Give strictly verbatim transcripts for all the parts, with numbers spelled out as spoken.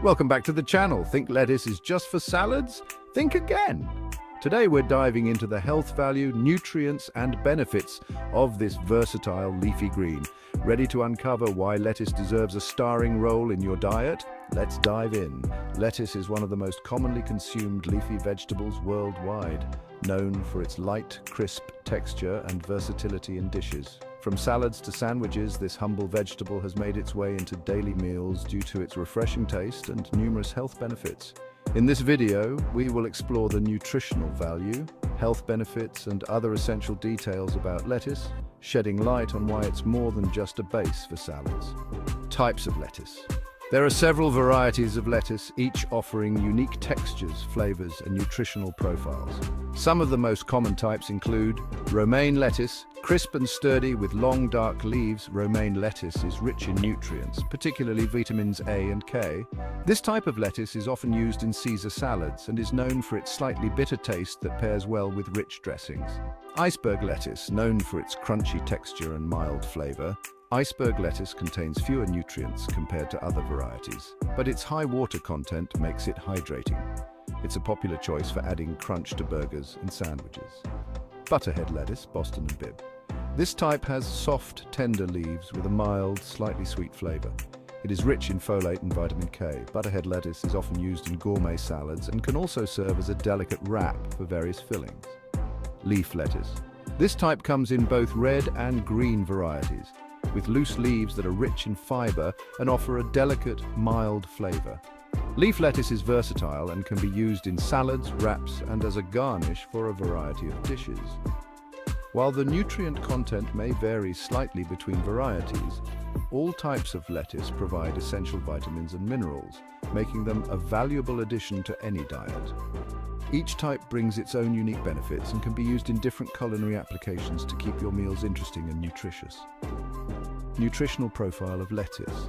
Welcome back to the channel. Think lettuce is just for salads? Think again. Today we're diving into the health value, nutrients and benefits of this versatile leafy green. Ready to uncover why lettuce deserves a starring role in your diet? Let's dive in. Lettuce is one of the most commonly consumed leafy vegetables worldwide, known for its light, crisp texture and versatility in dishes. From salads to sandwiches, this humble vegetable has made its way into daily meals due to its refreshing taste and numerous health benefits. In this video, we will explore the nutritional value, health benefits, and other essential details about lettuce, shedding light on why it's more than just a base for salads. Types of lettuce. There are several varieties of lettuce, each offering unique textures, flavors, and nutritional profiles. Some of the most common types include romaine lettuce. Crisp and sturdy with long dark leaves, romaine lettuce is rich in nutrients, particularly vitamins A and K. This type of lettuce is often used in Caesar salads and is known for its slightly bitter taste that pairs well with rich dressings. Iceberg lettuce, known for its crunchy texture and mild flavor, iceberg lettuce contains fewer nutrients compared to other varieties, but its high water content makes it hydrating. It's a popular choice for adding crunch to burgers and sandwiches. Butterhead lettuce, Boston and Bib. This type has soft, tender leaves with a mild, slightly sweet flavor. It is rich in folate and vitamin K. Butterhead lettuce is often used in gourmet salads and can also serve as a delicate wrap for various fillings. Leaf lettuce. This type comes in both red and green varieties, with loose leaves that are rich in fiber and offer a delicate, mild flavor. Leaf lettuce is versatile and can be used in salads, wraps, and as a garnish for a variety of dishes. While the nutrient content may vary slightly between varieties, all types of lettuce provide essential vitamins and minerals, making them a valuable addition to any diet. Each type brings its own unique benefits and can be used in different culinary applications to keep your meals interesting and nutritious. Nutritional profile of lettuce.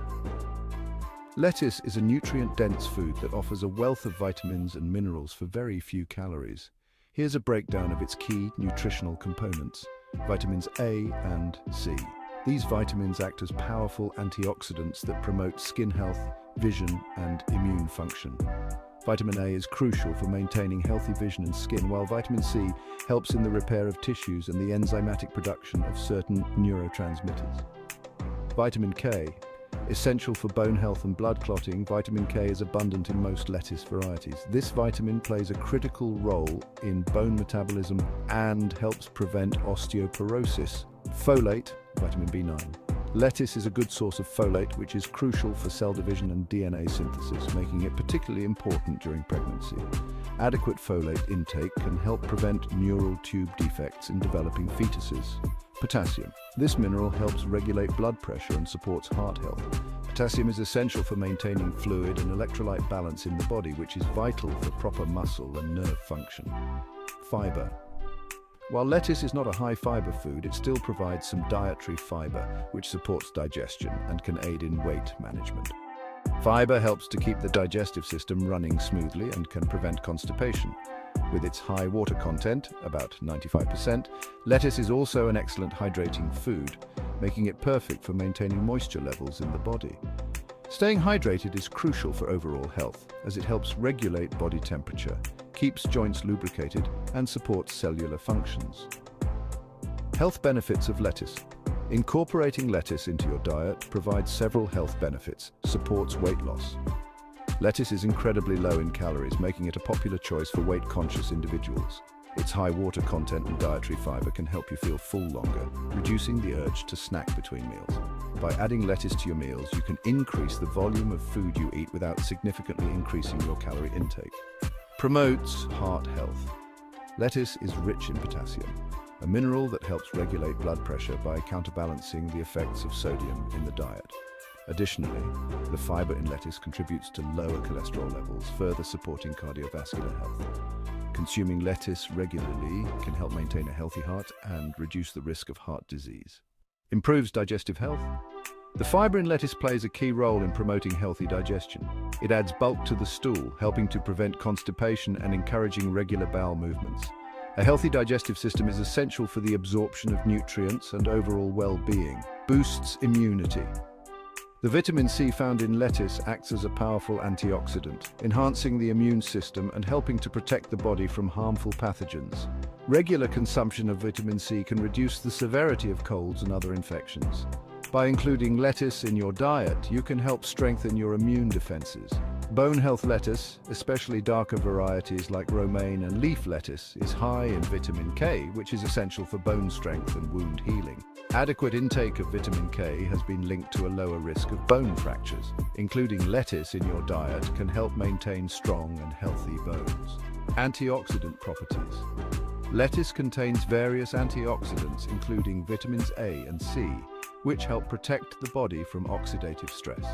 Lettuce is a nutrient-dense food that offers a wealth of vitamins and minerals for very few calories. Here's a breakdown of its key nutritional components, vitamins A and C. These vitamins act as powerful antioxidants that promote skin health, vision, and immune function. Vitamin A is crucial for maintaining healthy vision and skin, while vitamin C helps in the repair of tissues and the enzymatic production of certain neurotransmitters. Vitamin K. Essential for bone health and blood clotting, vitamin K is abundant in most lettuce varieties. This vitamin plays a critical role in bone metabolism and helps prevent osteoporosis. Folate, vitamin B nine. Lettuce is a good source of folate, which is crucial for cell division and D N A synthesis, making it particularly important during pregnancy. Adequate folate intake can help prevent neural tube defects in developing fetuses. Potassium. This mineral helps regulate blood pressure and supports heart health. Potassium is essential for maintaining fluid and electrolyte balance in the body, which is vital for proper muscle and nerve function. Fiber. While lettuce is not a high-fiber food, it still provides some dietary fiber, which supports digestion and can aid in weight management. Fiber helps to keep the digestive system running smoothly and can prevent constipation. With its high water content, about ninety-five percent, lettuce is also an excellent hydrating food, making it perfect for maintaining moisture levels in the body. Staying hydrated is crucial for overall health, as it helps regulate body temperature, keeps joints lubricated, and supports cellular functions. Health benefits of lettuce. Incorporating lettuce into your diet provides several health benefits, supports weight loss. Lettuce is incredibly low in calories, making it a popular choice for weight-conscious individuals. Its high water content and dietary fiber can help you feel full longer, reducing the urge to snack between meals. By adding lettuce to your meals, you can increase the volume of food you eat without significantly increasing your calorie intake. Promotes heart health. Lettuce is rich in potassium, a mineral that helps regulate blood pressure by counterbalancing the effects of sodium in the diet. Additionally, the fiber in lettuce contributes to lower cholesterol levels, further supporting cardiovascular health. Consuming lettuce regularly can help maintain a healthy heart and reduce the risk of heart disease. Improves digestive health. The fiber in lettuce plays a key role in promoting healthy digestion. It adds bulk to the stool, helping to prevent constipation and encouraging regular bowel movements. A healthy digestive system is essential for the absorption of nutrients and overall well-being. Boosts immunity. The vitamin C found in lettuce acts as a powerful antioxidant, enhancing the immune system and helping to protect the body from harmful pathogens. Regular consumption of vitamin C can reduce the severity of colds and other infections. By including lettuce in your diet, you can help strengthen your immune defenses. Bone health lettuce, especially darker varieties like romaine and leaf lettuce, is high in vitamin K, which is essential for bone strength and wound healing. Adequate intake of vitamin K has been linked to a lower risk of bone fractures. Including lettuce in your diet can help maintain strong and healthy bones. Antioxidant properties. Lettuce contains various antioxidants, including vitamins A and C, which help protect the body from oxidative stress.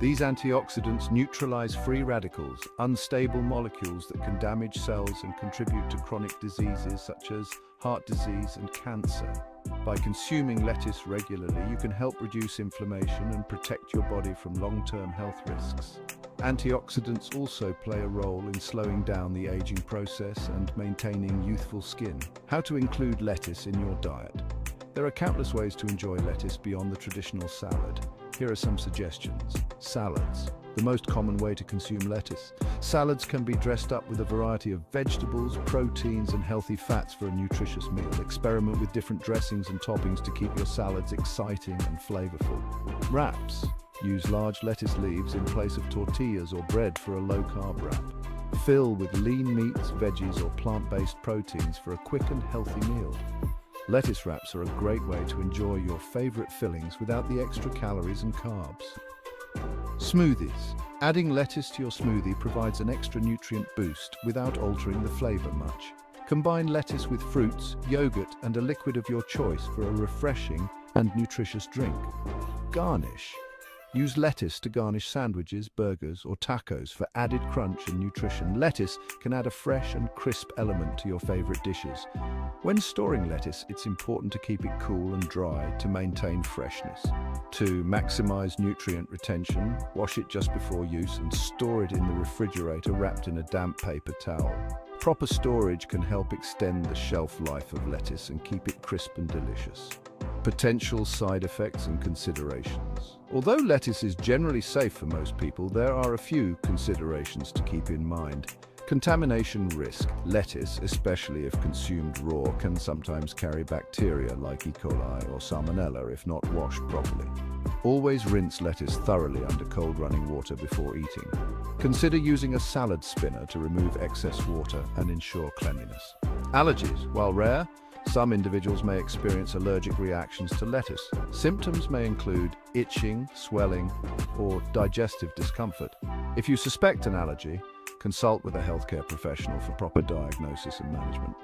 These antioxidants neutralize free radicals, unstable molecules that can damage cells and contribute to chronic diseases such as heart disease and cancer. By consuming lettuce regularly, you can help reduce inflammation and protect your body from long-term health risks. Antioxidants also play a role in slowing down the aging process and maintaining youthful skin. How to include lettuce in your diet? There are countless ways to enjoy lettuce beyond the traditional salad. Here are some suggestions. Salads, the most common way to consume lettuce. Salads can be dressed up with a variety of vegetables, proteins, and healthy fats for a nutritious meal. Experiment with different dressings and toppings to keep your salads exciting and flavorful. Wraps, use large lettuce leaves in place of tortillas or bread for a low-carb wrap. Fill with lean meats, veggies, or plant-based proteins for a quick and healthy meal. Lettuce wraps are a great way to enjoy your favorite fillings without the extra calories and carbs. Smoothies. Adding lettuce to your smoothie provides an extra nutrient boost without altering the flavor much. Combine lettuce with fruits, yogurt, and a liquid of your choice for a refreshing and nutritious drink. Garnish. Use lettuce to garnish sandwiches, burgers, or tacos for added crunch and nutrition. Lettuce can add a fresh and crisp element to your favorite dishes. When storing lettuce, it's important to keep it cool and dry to maintain freshness. To maximize nutrient retention, wash it just before use and store it in the refrigerator wrapped in a damp paper towel. Proper storage can help extend the shelf life of lettuce and keep it crisp and delicious. Potential side effects and considerations. Although lettuce is generally safe for most people, there are a few considerations to keep in mind. Contamination risk. Lettuce, especially if consumed raw, can sometimes carry bacteria like E. coli or Salmonella if not washed properly. Always rinse lettuce thoroughly under cold running water before eating. Consider using a salad spinner to remove excess water and ensure cleanliness. Allergies, while rare, some individuals may experience allergic reactions to lettuce. Symptoms may include itching, swelling, or digestive discomfort. If you suspect an allergy, consult with a healthcare professional for proper diagnosis and management.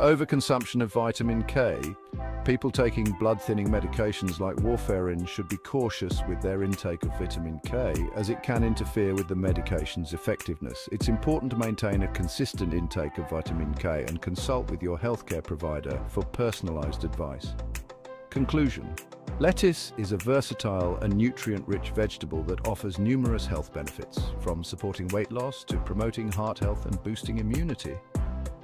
Overconsumption of vitamin K. People taking blood-thinning medications like warfarin should be cautious with their intake of vitamin K, as it can interfere with the medication's effectiveness. It's important to maintain a consistent intake of vitamin K and consult with your healthcare provider for personalized advice. Conclusion. Lettuce is a versatile and nutrient-rich vegetable that offers numerous health benefits, from supporting weight loss to promoting heart health and boosting immunity.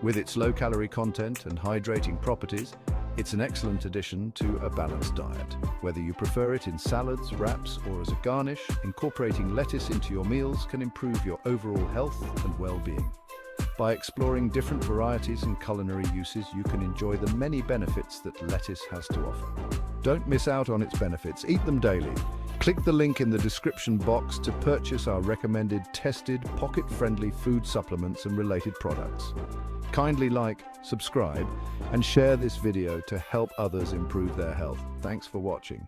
With its low-calorie content and hydrating properties, it's an excellent addition to a balanced diet. Whether you prefer it in salads, wraps, or as a garnish, incorporating lettuce into your meals can improve your overall health and well-being. By exploring different varieties and culinary uses, you can enjoy the many benefits that lettuce has to offer. Don't miss out on its benefits. Eat them daily. Click the link in the description box to purchase our recommended, tested, pocket-friendly food supplements and related products. Kindly like, subscribe, and share this video to help others improve their health. Thanks for watching.